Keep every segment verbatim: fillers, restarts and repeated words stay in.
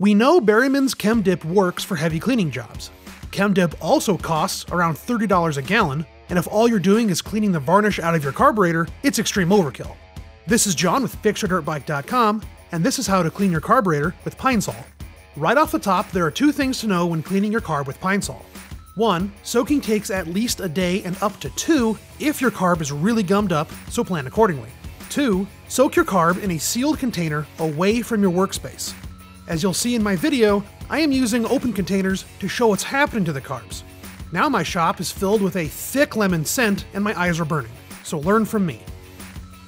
We know Berryman's Chem Dip works for heavy cleaning jobs. Chem Dip also costs around thirty dollars a gallon, and if all you're doing is cleaning the varnish out of your carburetor, it's extreme overkill. This is John with Fix Your Dirt Bike dot com, and this is how to clean your carburetor with Pine Sol. Right off the top, there are two things to know when cleaning your carb with Pine Sol. One, soaking takes at least a day and up to two if your carb is really gummed up, so plan accordingly. Two, soak your carb in a sealed container away from your workspace. As you'll see in my video, I am using open containers to show what's happening to the carbs. Now my shop is filled with a thick lemon scent and my eyes are burning, so learn from me.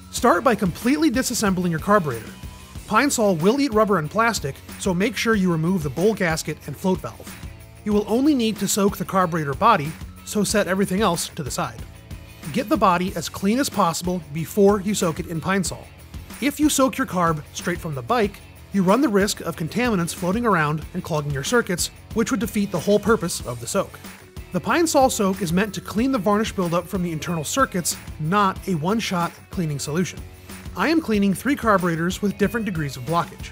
Start by completely disassembling your carburetor. Pine Sol will eat rubber and plastic, so make sure you remove the bowl gasket and float valve. You will only need to soak the carburetor body, so set everything else to the side. Get the body as clean as possible before you soak it in Pine Sol. If you soak your carb straight from the bike, you run the risk of contaminants floating around and clogging your circuits, which would defeat the whole purpose of the soak. The Pine Sol soak is meant to clean the varnish buildup from the internal circuits, not a one-shot cleaning solution. I am cleaning three carburetors with different degrees of blockage.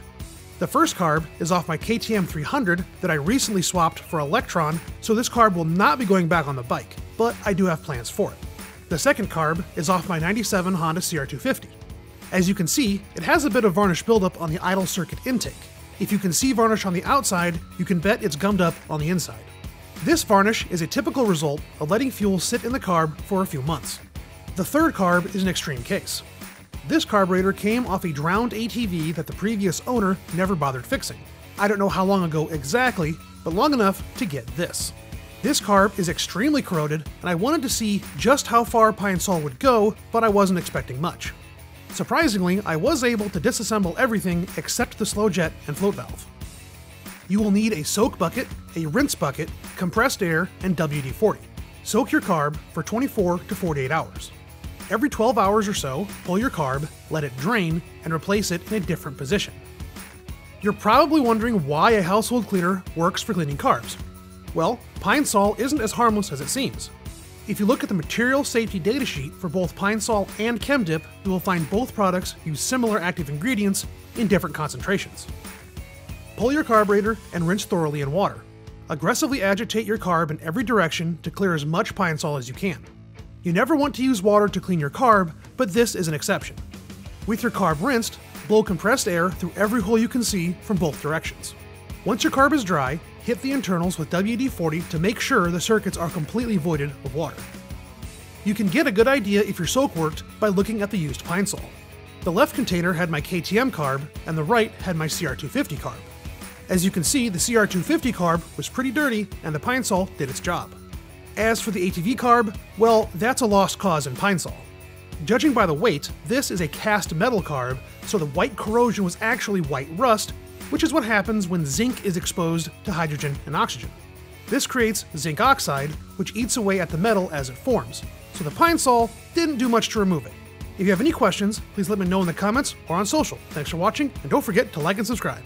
The first carb is off my K T M three hundred that I recently swapped for Electron, so this carb will not be going back on the bike, but I do have plans for it. The second carb is off my ninety-seven Honda C R two fifty. As you can see, it has a bit of varnish buildup on the idle circuit intake. If you can see varnish on the outside, you can bet it's gummed up on the inside. This varnish is a typical result of letting fuel sit in the carb for a few months. The third carb is an extreme case. This carburetor came off a drowned A T V that the previous owner never bothered fixing. I don't know how long ago exactly, but long enough to get this. This carb is extremely corroded, and I wanted to see just how far Pine Sol would go, but I wasn't expecting much. Surprisingly, I was able to disassemble everything except the slow jet and float valve. You will need a soak bucket, a rinse bucket, compressed air, and W D forty. Soak your carb for twenty-four to forty-eight hours. Every twelve hours or so, pull your carb, let it drain, and replace it in a different position. You're probably wondering why a household cleaner works for cleaning carbs. Well, Pine Sol isn't as harmless as it seems. If you look at the material safety data sheet for both Pine Sol and Chem Dip, you will find both products use similar active ingredients in different concentrations. Pull your carburetor and rinse thoroughly in water. Aggressively agitate your carb in every direction to clear as much Pine Sol as you can. You never want to use water to clean your carb, but this is an exception. With your carb rinsed, blow compressed air through every hole you can see from both directions. Once your carb is dry, hit the internals with W D forty to make sure the circuits are completely voided of water. You can get a good idea if your soak worked by looking at the used Pine Sol. The left container had my K T M carb, and the right had my C R two fifty carb. As you can see, the C R two fifty carb was pretty dirty, and the Pine Sol did its job. As for the A T V carb, well, that's a lost cause in Pine Sol. Judging by the weight, this is a cast metal carb, so the white corrosion was actually white rust, which is what happens when zinc is exposed to hydrogen and oxygen. This creates zinc oxide, which eats away at the metal as it forms, so the Pine Sol didn't do much to remove it. If you have any questions, please let me know in the comments or on social. Thanks for watching, and don't forget to like and subscribe.